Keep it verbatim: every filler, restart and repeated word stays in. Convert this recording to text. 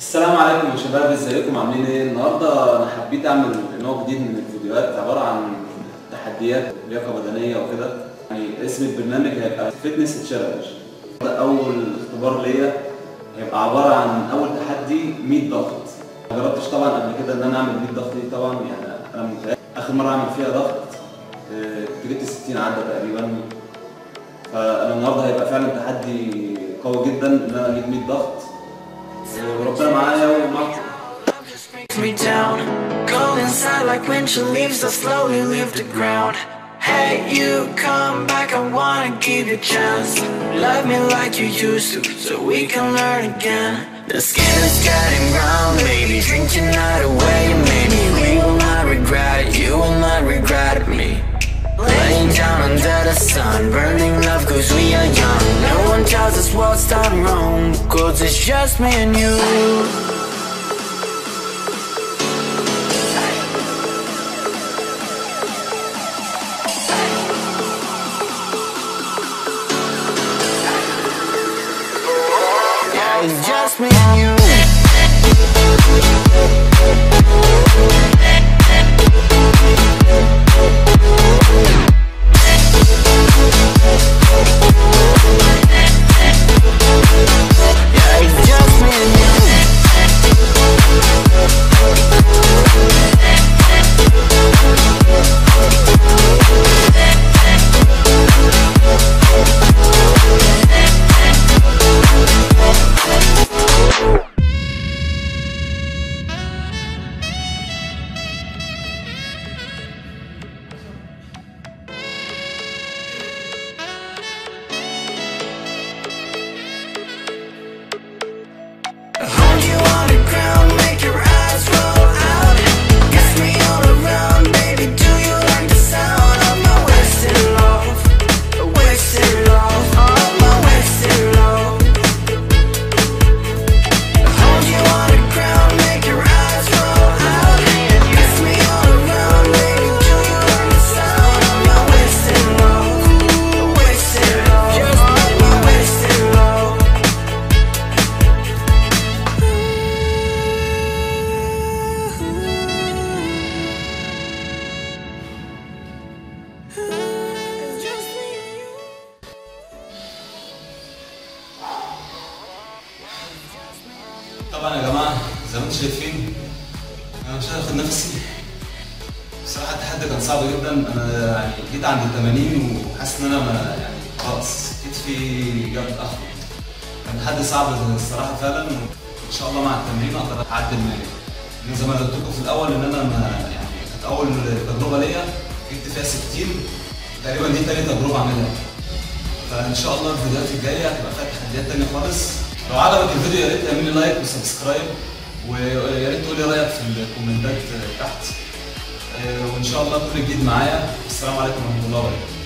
السلام عليكم يا شباب، ازيكم؟ عاملين ايه؟ النهارده انا حبيت اعمل نوع جديد من الفيديوهات عباره عن تحديات لياقه بدنيه وكده. يعني اسم البرنامج هيبقى فيتنس تشالنج. ده اول اختبار ليا، هيبقى عباره عن اول تحدي مية ضغط. ما جربتش طبعا قبل كده ان انا اعمل مية ضغط دي، طبعا يعني انا متأكد اخر مره اعمل فيها ضغط كنت جبت ستين عده تقريبا. فانا النهارده هيبقى فعلا تحدي قوي جدا ان انا اجيب مية ضغط، وربنا معايا ومعاكم. Laying down under the sun, burning love cause we are young. No one tells us what's done wrong, cause it's just me and you. Yeah, it's just me and you. طبعا يا جماعه زي ما انتم شايفين انا مش هاخد نفسي. بصراحه التحدي كان صعب جدا. انا يعني جيت عند التمانين وحاسس ان انا ما يعني خلاص كتفي جاب اخر. كان تحدي صعب الصراحه فعلا، وان شاء الله مع التمرين اقدر اعدي المية. زي ما قلت لكم في الاول ان انا ما يعني كانت اول تجربه ليا جبت فيها ستين تقريبا، دي تاني تجربه اعملها. فان شاء الله الفيديوهات الجايه هتبقى فيها تحديات تانيه خالص. لو عجبك الفيديو يا ريت تعمل لي لايك وسبسكرايب، ويا ريت تقول لي رايك في الكومنتات تحت. وان شاء الله تكون جديد معايا. السلام عليكم ورحمه الله وبركاته.